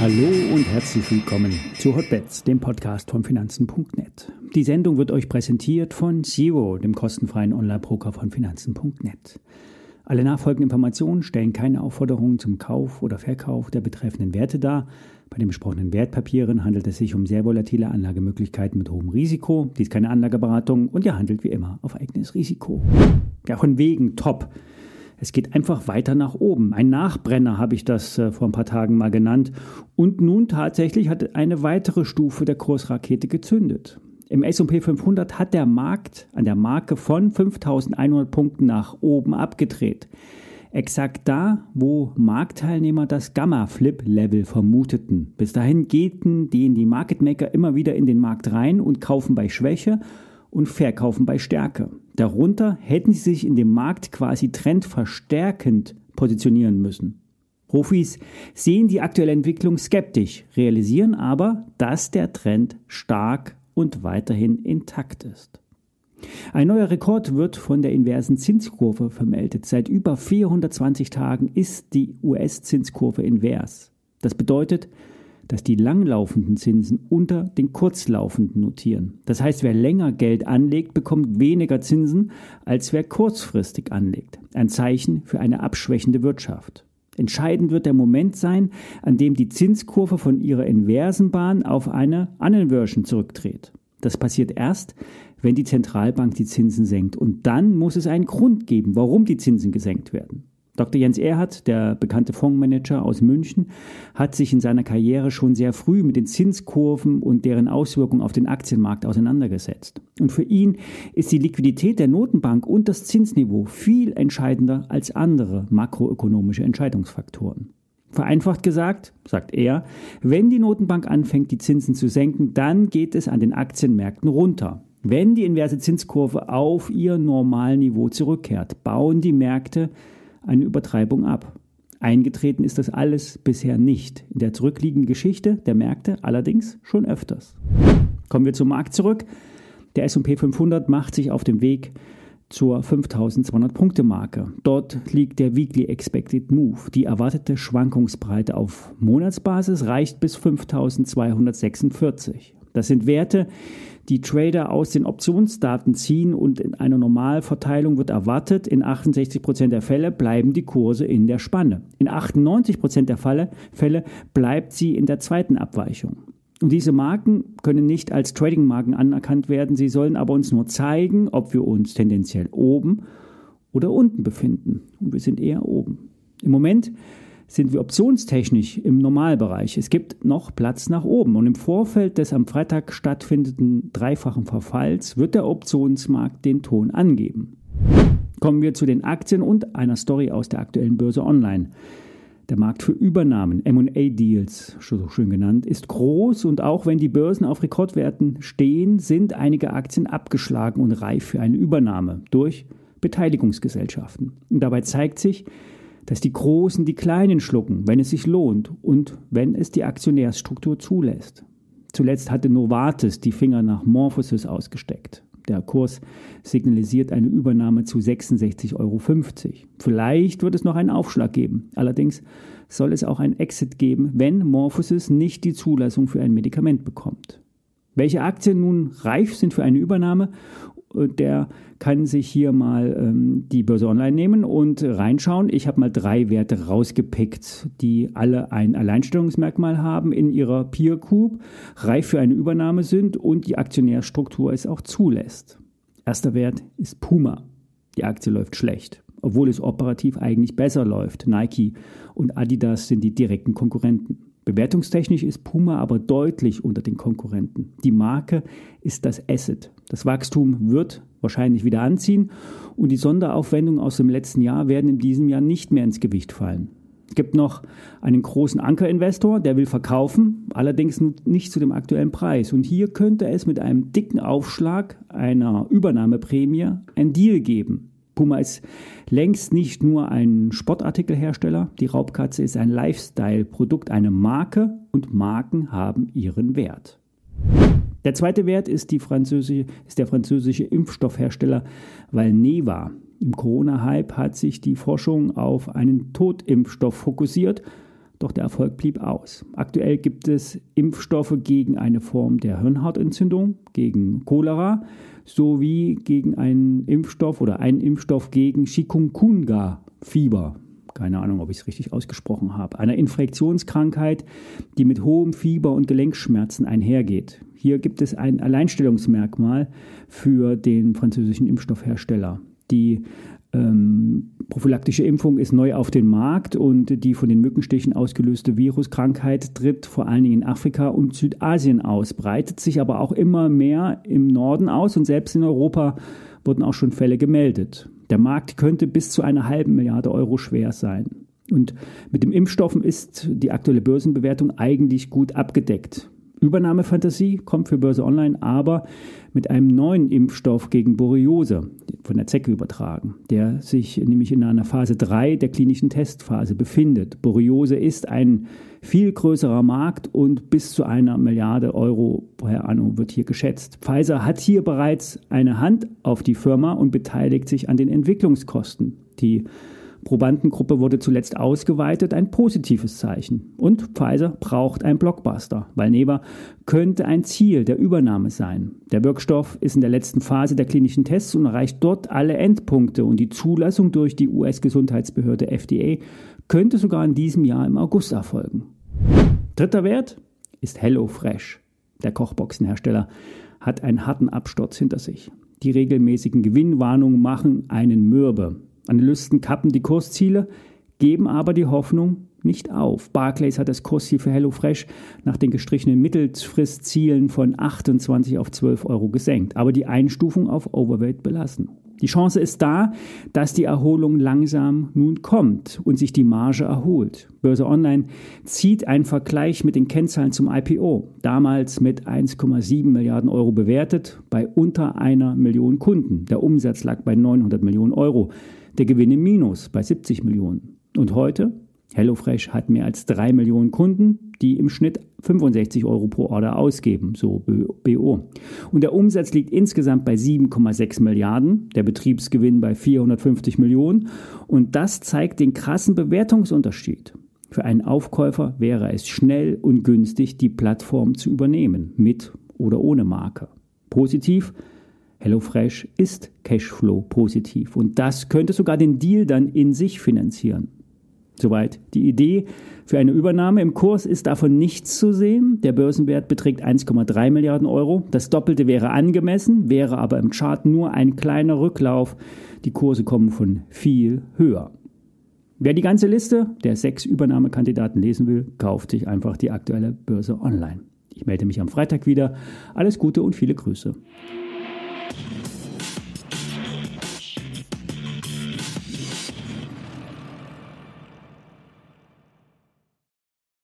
Hallo und herzlich willkommen zu Hotbets, dem Podcast von Finanzen.net. Die Sendung wird euch präsentiert von Zero, dem kostenfreien Online-Broker von Finanzen.net. Alle nachfolgenden Informationen stellen keine Aufforderungen zum Kauf oder Verkauf der betreffenden Werte dar. Bei den besprochenen Wertpapieren handelt es sich um sehr volatile Anlagemöglichkeiten mit hohem Risiko. Dies ist keine Anlageberatung und ihr handelt wie immer auf eigenes Risiko. Ja, von wegen top. Es geht einfach weiter nach oben. Ein Nachbrenner habe ich das vor ein paar Tagen mal genannt. Und nun tatsächlich hat eine weitere Stufe der Kursrakete gezündet. Im S&P 500 hat der Markt an der Marke von 5.100 Punkten nach oben abgedreht. Exakt da, wo Marktteilnehmer das Gamma-Flip-Level vermuteten. Bis dahin gehen die Market Maker immer wieder in den Markt rein und kaufen bei Schwäche und verkaufen bei Stärke. Darunter hätten sie sich in dem Markt quasi trendverstärkend positionieren müssen. Profis sehen die aktuelle Entwicklung skeptisch, realisieren aber, dass der Trend stark und weiterhin intakt ist. Ein neuer Rekord wird von der inversen Zinskurve vermeldet. Seit über 420 Tagen ist die US-Zinskurve invers. Das bedeutet, dass die langlaufenden Zinsen unter den kurzlaufenden notieren. Das heißt, wer länger Geld anlegt, bekommt weniger Zinsen, als wer kurzfristig anlegt. Ein Zeichen für eine abschwächende Wirtschaft. Entscheidend wird der Moment sein, an dem die Zinskurve von ihrer inversen Bahn auf eine Uninversion zurückdreht. Das passiert erst, wenn die Zentralbank die Zinsen senkt. Und dann muss es einen Grund geben, warum die Zinsen gesenkt werden. Dr. Jens Erhardt, der bekannte Fondsmanager aus München, hat sich in seiner Karriere schon sehr früh mit den Zinskurven und deren Auswirkungen auf den Aktienmarkt auseinandergesetzt. Und für ihn ist die Liquidität der Notenbank und das Zinsniveau viel entscheidender als andere makroökonomische Entscheidungsfaktoren. Vereinfacht gesagt, sagt er, wenn die Notenbank anfängt, die Zinsen zu senken, dann geht es an den Aktienmärkten runter. Wenn die inverse Zinskurve auf ihr Normalniveau zurückkehrt, bauen die Märkte eine Übertreibung ab. Eingetreten ist das alles bisher nicht. In der zurückliegenden Geschichte der Märkte allerdings schon öfters. Kommen wir zum Markt zurück. Der S&P 500 macht sich auf den Weg zur 5.200-Punkte-Marke. Dort liegt der Weekly Expected Move. Die erwartete Schwankungsbreite auf Monatsbasis reicht bis 5.246. Das sind Werte, die Trader aus den Optionsdaten ziehen und in einer Normalverteilung wird erwartet, in 68% der Fälle bleiben die Kurse in der Spanne. In 98% der Fälle bleibt sie in der zweiten Abweichung. Und diese Marken können nicht als Trading-Marken anerkannt werden, sie sollen aber uns nur zeigen, ob wir uns tendenziell oben oder unten befinden. Und wir sind eher oben. Im Moment sind wir optionstechnisch im Normalbereich. Es gibt noch Platz nach oben. Und im Vorfeld des am Freitag stattfindenden dreifachen Verfalls wird der Optionsmarkt den Ton angeben. Kommen wir zu den Aktien und einer Story aus der aktuellen Börse online. Der Markt für Übernahmen, M&A-Deals, so schön genannt, ist groß und auch wenn die Börsen auf Rekordwerten stehen, sind einige Aktien abgeschlagen und reif für eine Übernahme durch Beteiligungsgesellschaften. Und dabei zeigt sich, dass die Großen die Kleinen schlucken, wenn es sich lohnt und wenn es die Aktionärsstruktur zulässt. Zuletzt hatte Novartis die Finger nach MorphoSys ausgesteckt. Der Kurs signalisiert eine Übernahme zu 66,50 Euro. Vielleicht wird es noch einen Aufschlag geben. Allerdings soll es auch einen Exit geben, wenn MorphoSys nicht die Zulassung für ein Medikament bekommt. Welche Aktien nun reif sind für eine Übernahme? Der kann sich hier mal die Börse online nehmen und reinschauen. Ich habe mal 3 Werte rausgepickt, die alle ein Alleinstellungsmerkmal haben, in ihrer Peer Group, reif für eine Übernahme sind und die Aktionärstruktur es auch zulässt. Erster Wert ist Puma. Die Aktie läuft schlecht, obwohl es operativ eigentlich besser läuft. Nike und Adidas sind die direkten Konkurrenten. Bewertungstechnisch ist Puma aber deutlich unter den Konkurrenten. Die Marke ist das Asset. Das Wachstum wird wahrscheinlich wieder anziehen und die Sonderaufwendungen aus dem letzten Jahr werden in diesem Jahr nicht mehr ins Gewicht fallen. Es gibt noch einen großen Ankerinvestor, der will verkaufen, allerdings nicht zu dem aktuellen Preis. Und hier könnte es mit einem dicken Aufschlag einer Übernahmeprämie einen Deal geben. Puma ist längst nicht nur ein Sportartikelhersteller, die Raubkatze ist ein Lifestyle-Produkt, eine Marke und Marken haben ihren Wert. Der zweite Wert ist der französische Impfstoffhersteller Valneva. Im Corona-Hype hat sich die Forschung auf einen Totimpfstoff fokussiert, doch der Erfolg blieb aus. Aktuell gibt es Impfstoffe gegen eine Form der Hirnhautentzündung, gegen Cholera sowie gegen einen Impfstoff gegen Chikungunya-Fieber. Keine Ahnung, ob ich es richtig ausgesprochen habe. Einer Infektionskrankheit, die mit hohem Fieber und Gelenkschmerzen einhergeht. Hier gibt es ein Alleinstellungsmerkmal für den französischen Impfstoffhersteller. Die prophylaktische Impfung ist neu auf den Markt und die von den Mückenstichen ausgelöste Viruskrankheit tritt vor allen Dingen in Afrika und Südasien aus, breitet sich aber auch immer mehr im Norden aus und selbst in Europa wurden auch schon Fälle gemeldet. Der Markt könnte bis zu 1,5 Milliarde Euro schwer sein. Und mit den Impfstoffen ist die aktuelle Börsenbewertung eigentlich gut abgedeckt. Übernahmefantasie kommt für Börse Online aber mit einem neuen Impfstoff gegen Borreliose von der Zecke übertragen, der sich nämlich in einer Phase 3 der klinischen Testphase befindet. Borreliose ist ein viel größerer Markt und bis zu 1 Milliarde Euro per anno wird hier geschätzt. Pfizer hat hier bereits eine Hand auf die Firma und beteiligt sich an den Entwicklungskosten. Die Probandengruppe wurde zuletzt ausgeweitet, ein positives Zeichen. Und Pfizer braucht einen Blockbuster. Valneva könnte ein Ziel der Übernahme sein. Der Wirkstoff ist in der letzten Phase der klinischen Tests und erreicht dort alle Endpunkte. Und die Zulassung durch die US-Gesundheitsbehörde FDA könnte sogar in diesem Jahr im August erfolgen. Dritter Wert ist HelloFresh. Der Kochboxenhersteller hat einen harten Absturz hinter sich. Die regelmäßigen Gewinnwarnungen machen einen mürbe. Analysten kappen die Kursziele, geben aber die Hoffnung nicht auf. Barclays hat das Kursziel für HelloFresh nach den gestrichenen Mittelfristzielen von 28 auf 12 Euro gesenkt, aber die Einstufung auf Overweight belassen. Die Chance ist da, dass die Erholung langsam nun kommt und sich die Marge erholt. Börse Online zieht einen Vergleich mit den Kennzahlen zum IPO, damals mit 1,7 Milliarden Euro bewertet, bei unter 1 Million Kunden. Der Umsatz lag bei 900 Millionen Euro, der Gewinn im Minus bei 70 Millionen. Und heute? HelloFresh hat mehr als 3 Millionen Kunden, die im Schnitt 65 Euro pro Order ausgeben, so BO. Und der Umsatz liegt insgesamt bei 7,6 Milliarden, der Betriebsgewinn bei 450 Millionen. Und das zeigt den krassen Bewertungsunterschied. Für einen Aufkäufer wäre es schnell und günstig, die Plattform zu übernehmen, mit oder ohne Marke. Positiv: HelloFresh ist Cashflow-positiv. Und das könnte sogar den Deal dann in sich finanzieren. Soweit die Idee für eine Übernahme. Im Kurs ist davon nichts zu sehen. Der Börsenwert beträgt 1,3 Milliarden Euro. Das Doppelte wäre angemessen, wäre aber im Chart nur ein kleiner Rücklauf. Die Kurse kommen von viel höher. Wer die ganze Liste der 6 Übernahmekandidaten lesen will, kauft sich einfach die aktuelle Börse Online. Ich melde mich am Freitag wieder. Alles Gute und viele Grüße.